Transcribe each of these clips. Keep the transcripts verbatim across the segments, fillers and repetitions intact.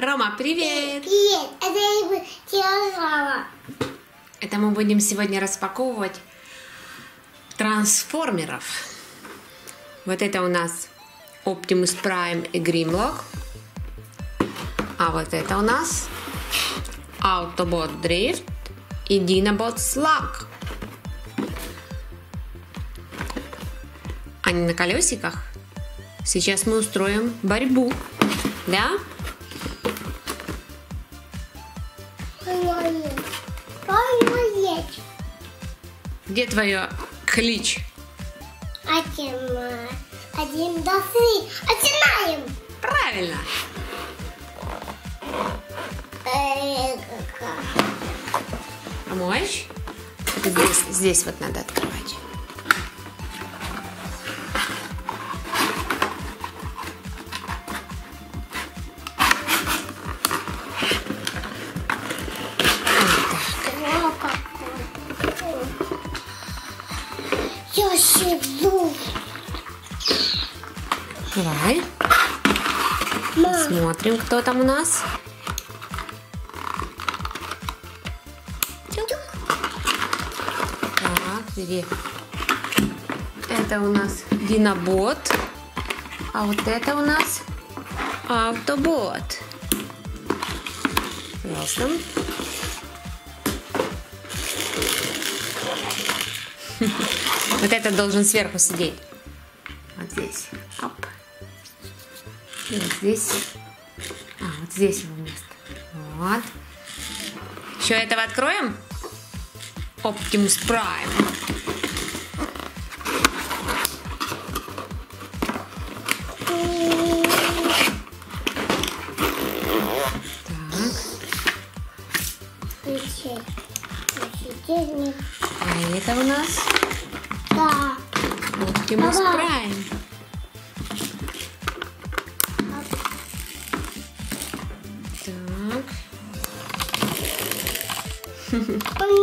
Рома, привет! Привет! Это я буду делать. Это мы будем сегодня распаковывать трансформеров. Вот это у нас Оптимус Прайм и Гримлок. А вот это у нас Автобот Дрифт и Динобот Слаг. Они на колесиках. Сейчас мы устроим борьбу. Да? Где твоя клич? Один, один, два, три. Отнимаем. Правильно. Помочь? Здесь, здесь вот надо открывать. Давай. Мам. Смотрим, кто там у нас. Тюк. Так, бери. Это у нас Динобот. А вот это у нас Автобот. Ясно. Вот это должен сверху сидеть. Вот здесь. Оп. И вот здесь. А, вот здесь его место. Вот. Еще этого откроем? Оптимус Прайм. Так. А это у нас? Да. Оптимус Прайм. Так. Да.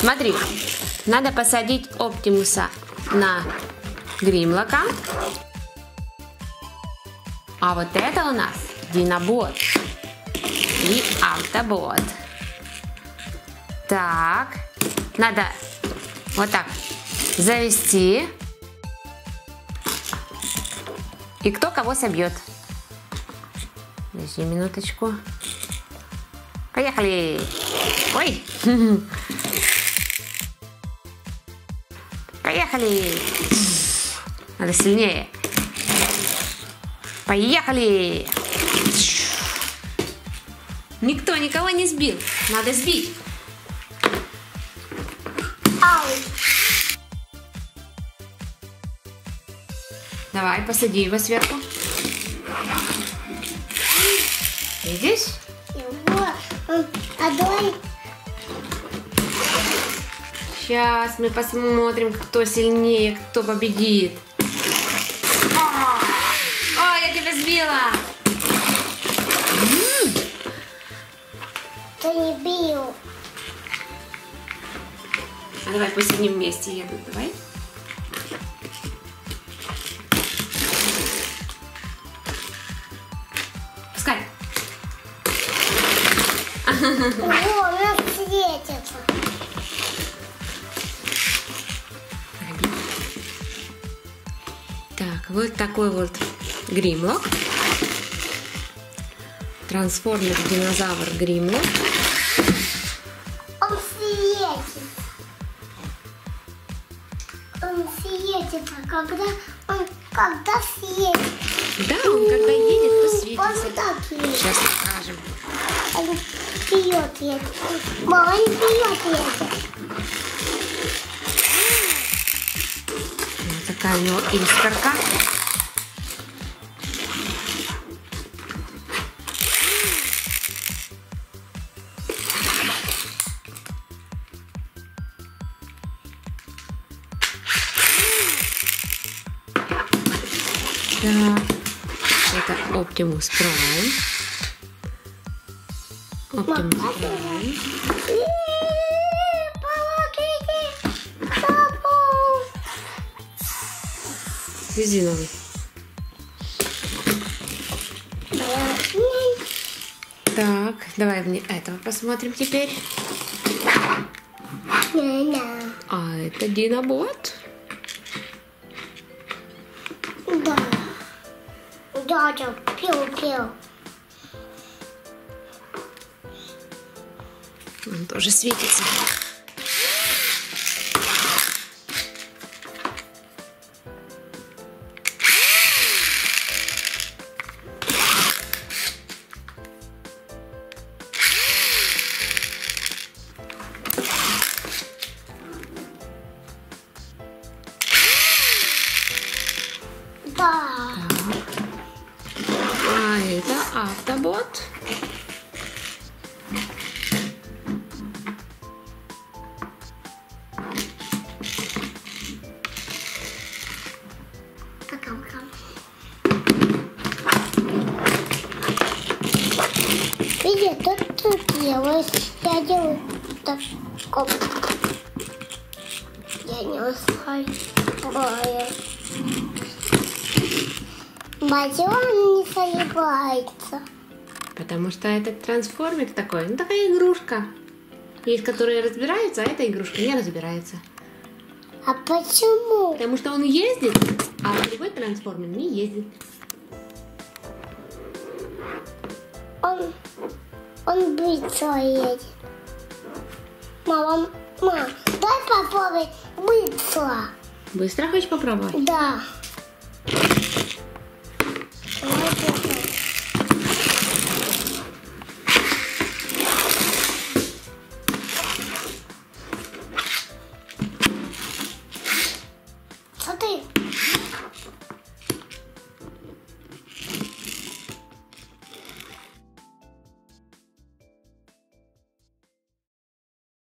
Смотри, надо посадить Оптимуса на Гримлока. А вот это у нас Динобот и Автобот. Так, надо вот так завести. И кто кого собьет? Подожди минуточку. Поехали! Ой! Поехали! Надо сильнее! Поехали! Никто никого не сбил! Надо сбить! Ау! Давай, посади его сверху. Видишь? Одной. Сейчас мы посмотрим, кто сильнее, кто победит. О, я тебя сбила. Ты не бил. А давай посидим вместе, еду. Давай. Пускай. О, она светится. Так, вот такой вот Гримлок. Трансформер динозавр Гримлок. Он светится. Он светится, когда он когда светится. Да, он когда едет, то светится. Он так едет. Сейчас покажем. Пьет, едет. Мама не пьет, едет. Вот такая у него искорка. Да. Это Оптимус Прайм. Оптимус Прайм. Помогите! Резиновый. Так, давай мне этого посмотрим теперь. А это динобот? Да. Да, да, пил-пил. Он тоже светится. Автобот. Видите, тут тут делаю, я делаю ташком. Я не усыхаю. Батя, он не согревается. Потому что этот трансформер такой, ну такая игрушка. Есть, которые разбираются, а эта игрушка не разбирается. А почему? Потому что он ездит, а другой трансформер не ездит. Он, он быстро едет. Мама, мам, дай попробуй быстро. Быстро хочешь попробовать? Да.